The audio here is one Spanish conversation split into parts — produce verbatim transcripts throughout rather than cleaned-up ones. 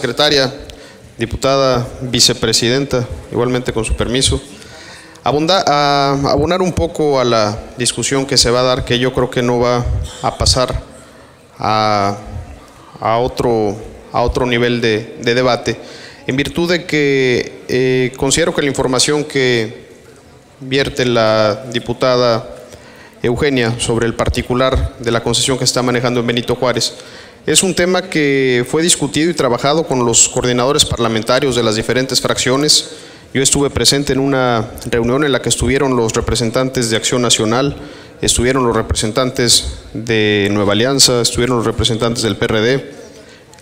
Secretaria, diputada vicepresidenta, igualmente con su permiso, abunda, a, abonar un poco a la discusión que se va a dar, que yo creo que no va a pasar a, a, otro, a otro nivel de, de debate, en virtud de que eh, considero que la información que vierte la diputada Eugenia sobre el particular de la concesión que está manejando en Benito Juárez es un tema que fue discutido y trabajado con los coordinadores parlamentarios de las diferentes fracciones. Yo estuve presente en una reunión en la que estuvieron los representantes de Acción Nacional, estuvieron los representantes de Nueva Alianza, estuvieron los representantes del P R D,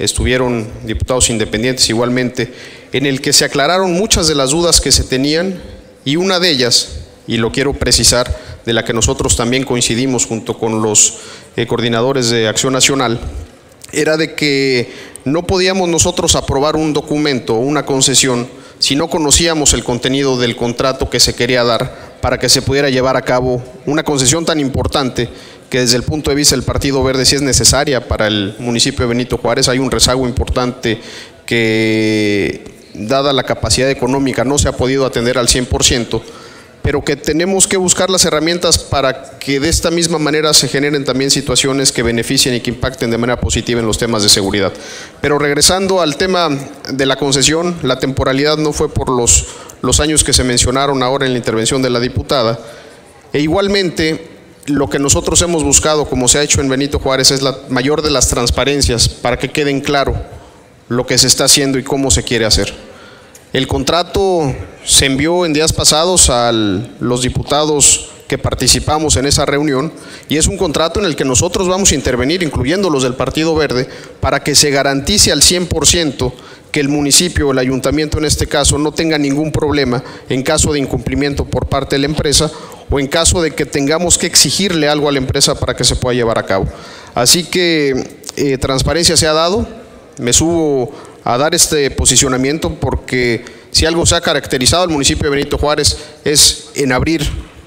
estuvieron diputados independientes igualmente, en el que se aclararon muchas de las dudas que se tenían, y una de ellas, y lo quiero precisar, de la que nosotros también coincidimos junto con los eh, coordinadores de Acción Nacional, era de que no podíamos nosotros aprobar un documento o una concesión si no conocíamos el contenido del contrato que se quería dar para que se pudiera llevar a cabo una concesión tan importante que desde el punto de vista del Partido Verde sí es necesaria para el municipio de Benito Juárez. Hay un rezago importante que, dada la capacidad económica, no se ha podido atender al cien por ciento, pero que tenemos que buscar las herramientas para que de esta misma manera se generen también situaciones que beneficien y que impacten de manera positiva en los temas de seguridad. Pero regresando al tema de la concesión, la temporalidad no fue por los, los años que se mencionaron ahora en la intervención de la diputada, e igualmente lo que nosotros hemos buscado, como se ha hecho en Benito Juárez, es la mayor de las transparencias para que queden claro lo que se está haciendo y cómo se quiere hacer. El contrato se envió en días pasados a los diputados que participamos en esa reunión y es un contrato en el que nosotros vamos a intervenir, incluyendo los del Partido Verde, para que se garantice al cien por ciento que el municipio o el ayuntamiento en este caso no tenga ningún problema en caso de incumplimiento por parte de la empresa o en caso de que tengamos que exigirle algo a la empresa para que se pueda llevar a cabo. Así que eh, transparencia se ha dado, me subo a dar este posicionamiento porque si algo se ha caracterizado al municipio de Benito Juárez es en abrir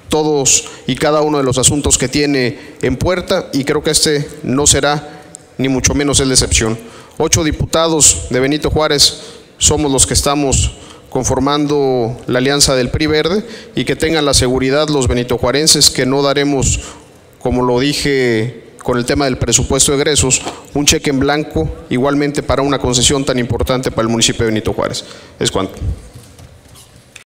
todos y cada uno de los asuntos que tiene en puerta, y creo que este no será ni mucho menos el de excepción. Ocho diputados de Benito Juárez somos los que estamos conformando la alianza del P R I-Verde, y que tengan la seguridad los benitojuarenses que no daremos, como lo dije con el tema del presupuesto de egresos, un cheque en blanco igualmente para una concesión tan importante para el municipio de Benito Juárez. Es cuanto.